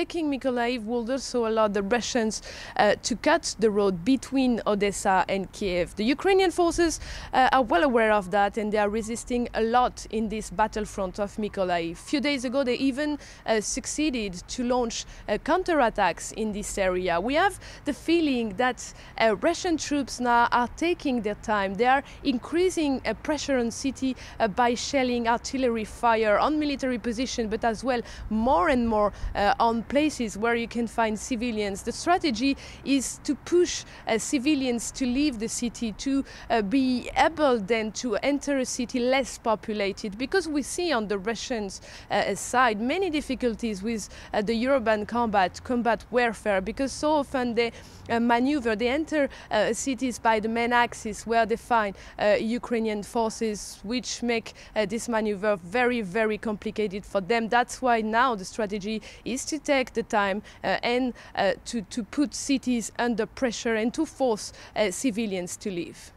taking Mykolaiv would also allow the Russians to cut the road between Odessa and Kyiv. The Ukrainian forces are well aware of that, and they are resisting a lot in this battlefront of Mykolaiv. A few days ago, they even succeeded to launch counterattacks in this area. We have the feeling that Russian troops now are taking their time. They are increasing pressure on city by shelling, artillery fire on military position, but as well more and more on places where you can find civilians. The strategy is to push civilians to leave the city, to be able then to enter a city less populated, because we see on the Russian side many difficulties with the urban combat warfare, because so often they maneuver, they enter cities by the main axis where they find Ukrainian forces, which make this maneuver very, very complicated for them. That's why now the strategy is to take the time and to put cities under pressure and to force civilians to leave.